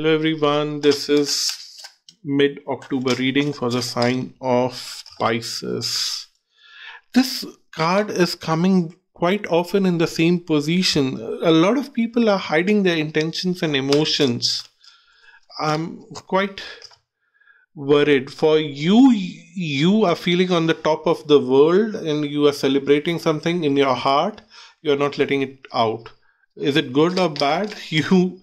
Hello everyone, this is mid-October reading for the sign of Pisces. This card is coming quite often in the same position. A lot of people are hiding their intentions and emotions. I'm quite worried. For you, you are feeling on the top of the world and you are celebrating something in your heart. You are not letting it out. Is it good or bad? You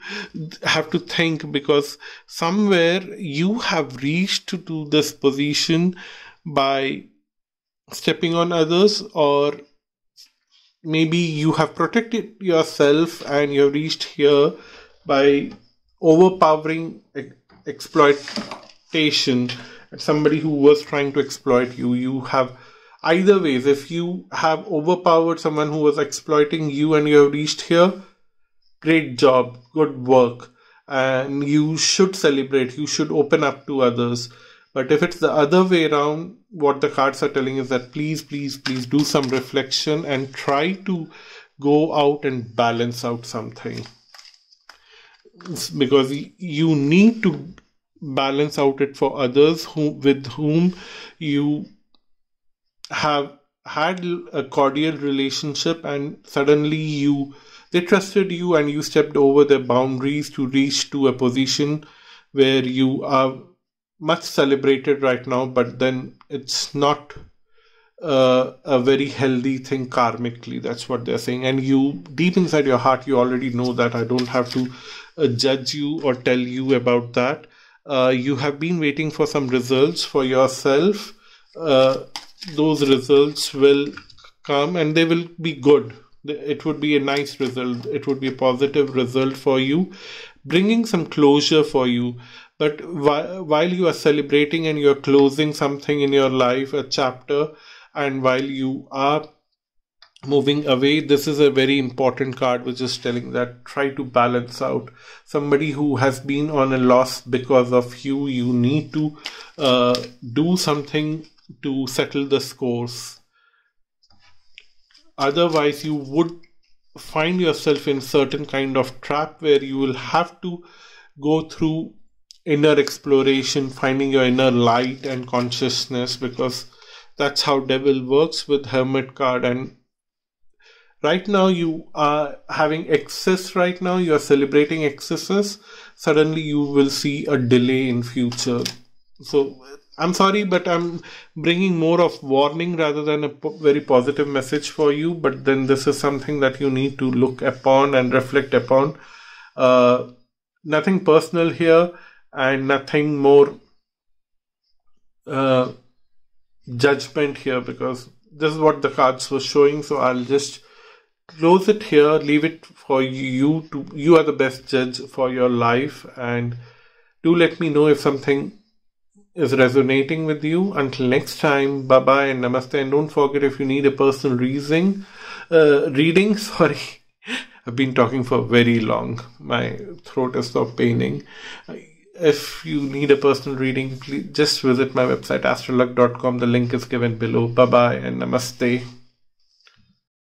have to think, because somewhere you have reached to this position by stepping on others, or maybe you have protected yourself and you have reached here by overpowering exploitation. Somebody who was trying to exploit you, you have... Either ways, if you have overpowered someone who was exploiting you and you have reached here, great job, good work, and you should celebrate, you should open up to others. But if it's the other way around, what the cards are telling is that please, please, please do some reflection and try to go out and balance out something. It's because you need to balance out it for others with whom you have had a cordial relationship, and suddenly they trusted you and you stepped over their boundaries to reach to a position where you are much celebrated right now, but then it's not a very healthy thing karmically. That's what they're saying, and you deep inside your heart you already know that. I don't have to judge you or tell you about that. You have been waiting for some results for yourself. Those results will come and they will be good. It would be a nice result. It would be a positive result for you, bringing some closure for you. But while you are celebrating and you are closing something in your life, a chapter, and while you are moving away, this is a very important card which is telling that try to balance out. Somebody who has been on a loss because of you, you need to do something to settle the scores. Otherwise, you would find yourself in certain kind of trap where you will have to go through inner exploration, finding your inner light and consciousness, because that's how devil works with Hermit card. And right now you are having excess. Right now you are celebrating excesses. Suddenly you will see a delay in future. So I'm sorry, but I'm bringing more of warning rather than a very positive message for you. But then this is something that you need to look upon and reflect upon. Nothing personal here and nothing more judgment here, because this is what the cards were showing. So I'll just close it here. Leave it for you to... You are the best judge for your life. And do let me know if something is resonating with you. Until next time, bye-bye and namaste. And don't forget, if you need a personal reading, I've been talking for very long. My throat is so paining. If you need a personal reading, please just visit my website, astralluck.com. The link is given below. Bye-bye and namaste.